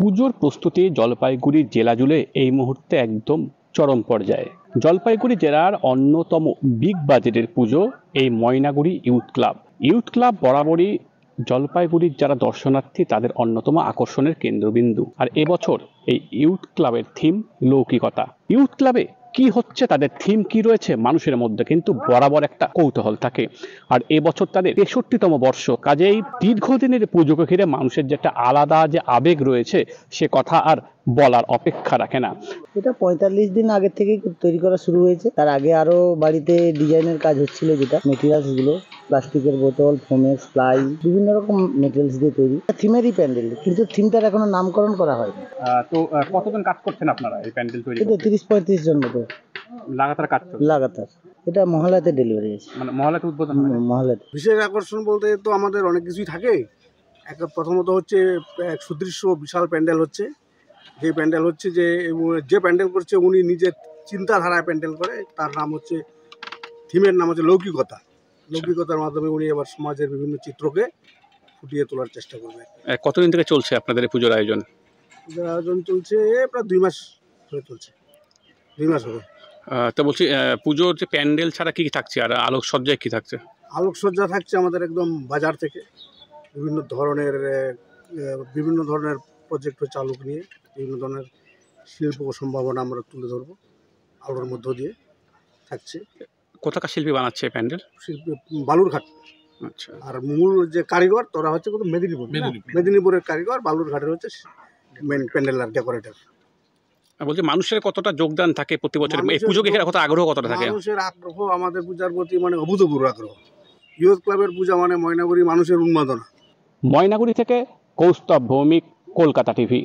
পুজোর প্রস্তুতি জলপাইগুড়ি জেলা জুড়ে এই মুহূর্তে একদম চরম পর্যায়ে। জলপাইগুড়ি জেলার অন্যতম বিগ বাজেটের পুজো এই Maynaguri youth club. Youth club বরাবরই জলপাইগুড়ির যারা দর্শনার্থী তাদের অন্যতম আকর্ষণের কেন্দ্রবিন্দু। আর এবছর এই ইউথ ক্লাবের থিম লৌকিকতা। ইউথ ক্লাবে কি হচ্ছে, তাদের থিম কি রয়েছে, মানুষের মধ্যে কিন্তু বরাবর একটা কৌতূহল থাকে। আর এবছর তাদের ৬৩তম বর্ষ, কাজেই দীর্ঘদিনের পুজোকে ঘিরে মানুষের যে একটা আলাদা যে আবেগ রয়েছে সে কথা আর বলার অপেক্ষা রাখে না। এটা ৪৫ দিন আগে থেকে তৈরি করা শুরু হয়েছে। তার আগে আরো বাড়িতে ডিজাইনের কাজ হচ্ছিল, যেটা মেটেরিয়ালস গুলো প্লাস্টিকের বোতল, ফোমের ফ্লাই, বিভিন্ন রকম মেটেরিয়ালস দিয়ে তৈরি থিমেরই প্যান্ডেল, কিন্তু থিমটার এখনো নামকরণ করা হয়নি। তো কতজন কাজ করছেন আপনারা এই প্যান্ডেল তৈরি? ৩০-৩৫ জন মতো লাগাতার কাজ করছে। লাগাতার এটা মহলাতে ডেলিভারি আছে, মানে মহলাতে উদ্বোধন। মহলাতে বিশেষ আকর্ষণ বলতে তো আমাদের অনেক কিছুই থাকে। একটা প্রথমত হচ্ছে এক সুদৃশ্য বিশাল প্যান্ডেল হচ্ছে, যে প্যান্ডেল হচ্ছে যে প্যান্ডেল করছে উনি নিজের চিন্তাধারায় প্যান্ডেল করে। তার নাম হচ্ছে, থিমের নাম হচ্ছে লৌকিকতা। লৌকিকতার মাধ্যমে উনি আবার সমাজের বিভিন্ন চিত্রকে ফুটিয়ে তোলার চেষ্টা করবে। কতদিন থেকে চলছে আপনাদের এই পুজোর আয়োজন? পুজোর আয়োজন চলছে প্রায় ২ মাস ধরে চলছে, ২ মাস হবে। তো বলছি পুজোর যে প্যান্ডেল ছাড়া কী কী থাকছে আর আলোকসজ্জায় কী থাকছে? আলোকসজ্জা থাকছে আমাদের একদম বাজার থেকে বিভিন্ন ধরনের প্রজেক্ট চালক নিয়ে বিভিন্ন ধরনের শিল্প সম্ভাবনা আমরা তুলে ধরবো আলোর মধ্য দিয়ে। থাকছে কোথাকার শিল্পী বানাচ্ছে প্যান্ডেল? শিল্পী বালুরঘাট। আচ্ছা। আর মূল যে কারিগর তোরা হচ্ছে মেদিনীপুরের কারিগর, বালুরঘাটের হচ্ছে মেন প্যান্ডেল আর ডেকোরেটর। বলছি মানুষের কতটা যোগদান থাকে প্রতি বছর এই পুজোকে ঘিরে, কত আগ্রহ কতটা থাকে? মানুষের আগ্রহ আমাদের পূজার প্রতি মানে অভূতপূর্ব আগ্রহ। ইউথ ক্লাবের পূজা মানে ময়নাগুড়ি মানুষের উন্মাদনা। ময়নাগুড়ি থেকে কৌস্তব ভৌমিক, কলকাতা টিভি।